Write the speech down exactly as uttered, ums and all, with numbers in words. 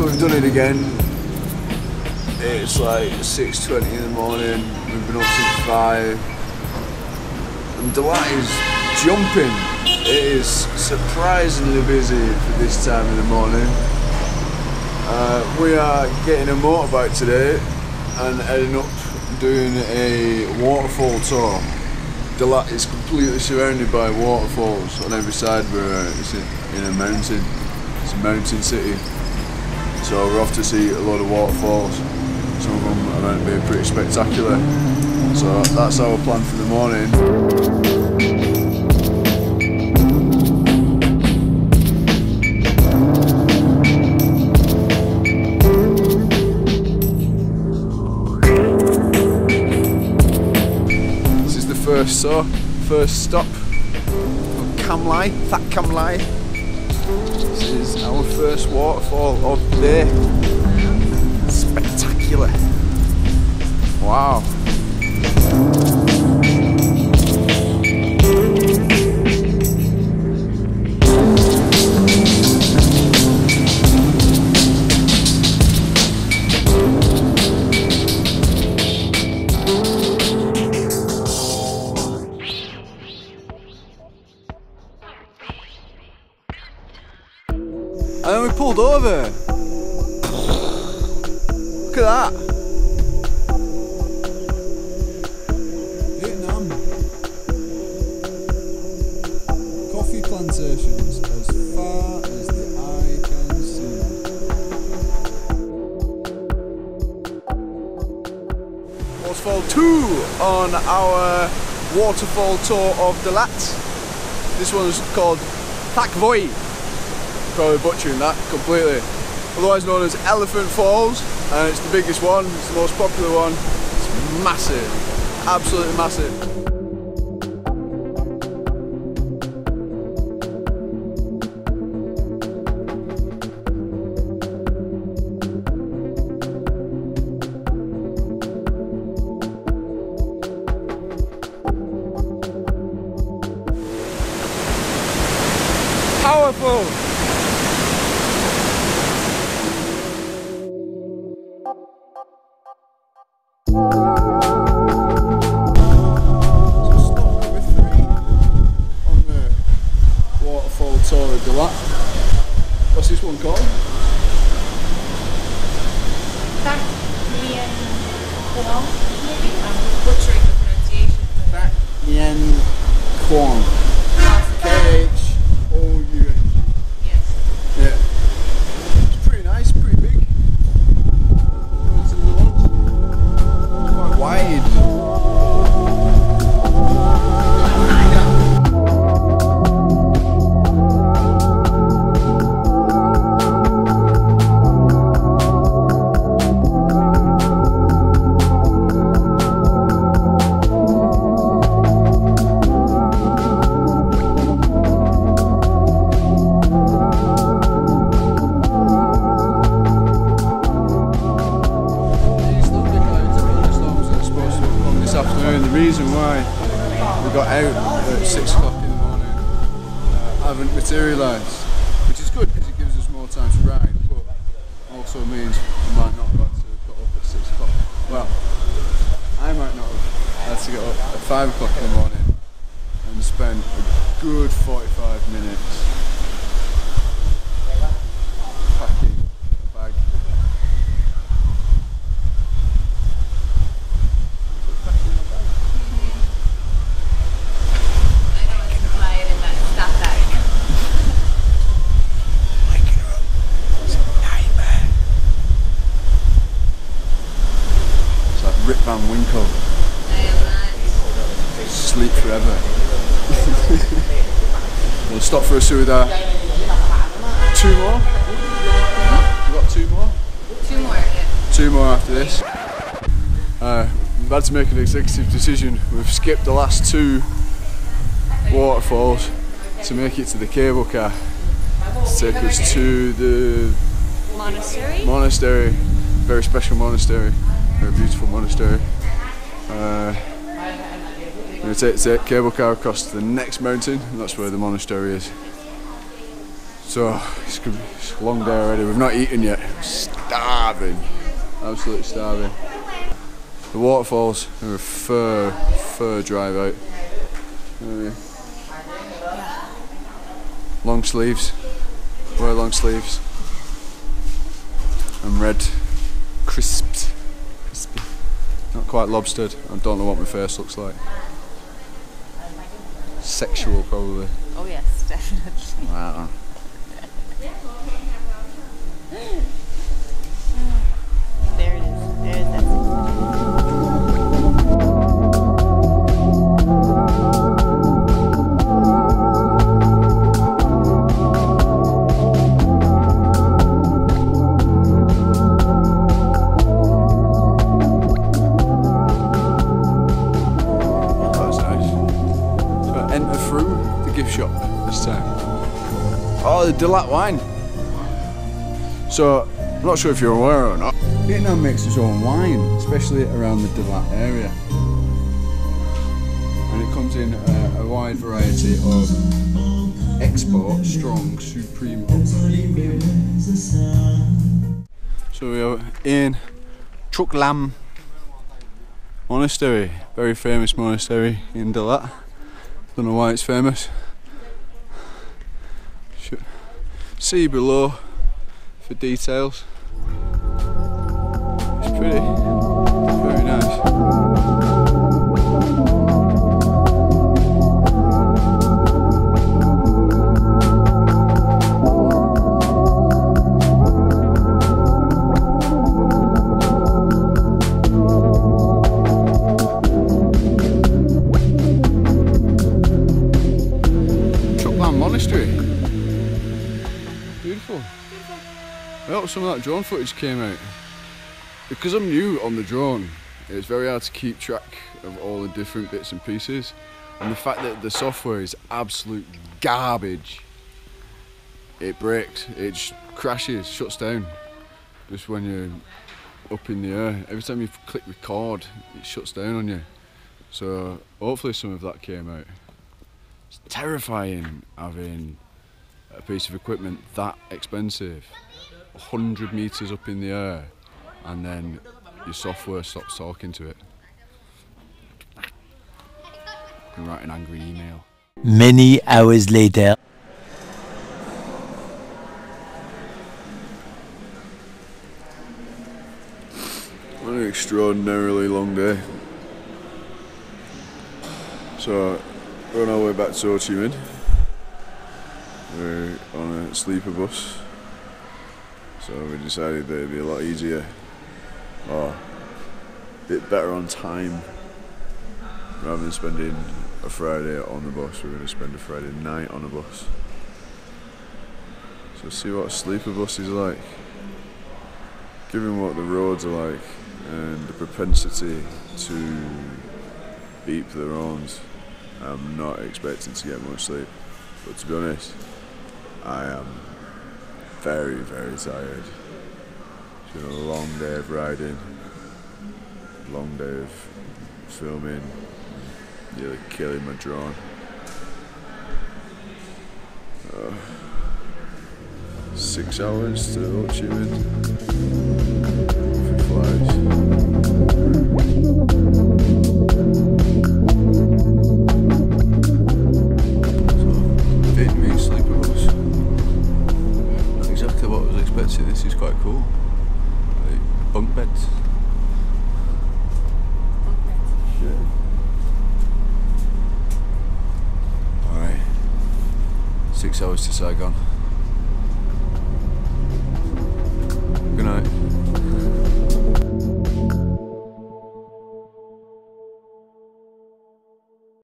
So we've done it again. It's like six twenty in the morning. We've been up since five. And Dalat is jumping. It is surprisingly busy for this time in the morning. Uh, we are getting a motorbike today and heading up doing a waterfall tour. Dalat is completely surrounded by waterfalls on every side. We're it's in a mountain. It's a mountain city. So we're off to see a lot of waterfalls. Some of them are going to be pretty spectacular. So that's our plan for the morning. This is the first so first stop of Cam Ly, Thac Cam Ly. This is our first waterfall of the day. Spectacular. Wow. And then we pulled over. Look at that. Vietnam. Coffee plantations as far as the eye can see. Waterfall two on our waterfall tour of Dalat. This one's called Thac Voi. Probably butchering that completely. Otherwise known as Elephant Falls, and it's the biggest one, it's the most popular one. It's massive, absolutely massive. Powerful! Dalat. What's this one called? Thac Quang. I'm butchering the pronunciation. Thac Quang. K H O U N G. Yes. Yeah. It's pretty nice, pretty big. Quite wide. Materialised, which is good because it gives us more time to ride, but also means we might not have had to get up at six o'clock. Well, I might not have had to get up at five o'clock in the morning and spend a good forty-five minutes packing a bag. Rip Van Winkle. Sleep forever. We'll stop for a soda. Two more? We've got two more? Two more, yeah. Two more after this. Uh, we've had to make an executive decision. We've skipped the last two waterfalls to make it to the cable car. It's take us to the monastery. Monastery. Very special monastery. A beautiful monastery. Uh, we're going to take the cable car across to the next mountain, and that's where the monastery is. So it's a long day already. We've not eaten yet. I'm starving, absolutely starving. The waterfalls are a fur, fur drive out. Uh, long sleeves, wear long sleeves. I'm red, crisped, crispy. Not quite lobstered. I don't know what my face looks like. Sexual, probably. Oh yes, definitely. Wow. There it is. There it is. That's nice. So enter through the gift shop this time. Oh, the Dalat wine. So, I'm not sure if you're aware or not, Vietnam makes its own wine, especially around the Dalat area. And it comes in a, a wide variety of export, strong, supreme, or premium. So we are in Truc Lam Monastery, very famous monastery in Dalat. Don't know why it's famous. Should see below for details. It's pretty, very nice. Some of that drone footage came out. Because I'm new on the drone, it's very hard to keep track of all the different bits and pieces, and the fact that the software is absolute garbage. It breaks, it crashes, shuts down just when you're up in the air. Every time you click record, it shuts down on you. So hopefully some of that came out. It's terrifying having a piece of equipment that expensive, one hundred meters up in the air, and then your software stops talking to it. You can write an angry email. Many hours later. What an extraordinarily long day. So, we're on our way back to Ho Chi Minh. We're on a sleeper bus. So we decided that it'd be a lot easier, or a bit better on time, rather than spending a Friday on the bus. We're going to spend a Friday night on a bus. So see what a sleeper bus is like, given what the roads are like and the propensity to beep their horns. I'm not expecting to get much sleep, but to be honest, I am very, very tired. It's been a long day of riding, long day of filming, nearly killing my drone. Uh, six hours to Ho Chi Minh. It flies. So, bit me sleeper bus. Exactly what I was expecting. This is quite cool. Like bunk beds. Bunk beds. Shit. Alright. Six hours to Saigon.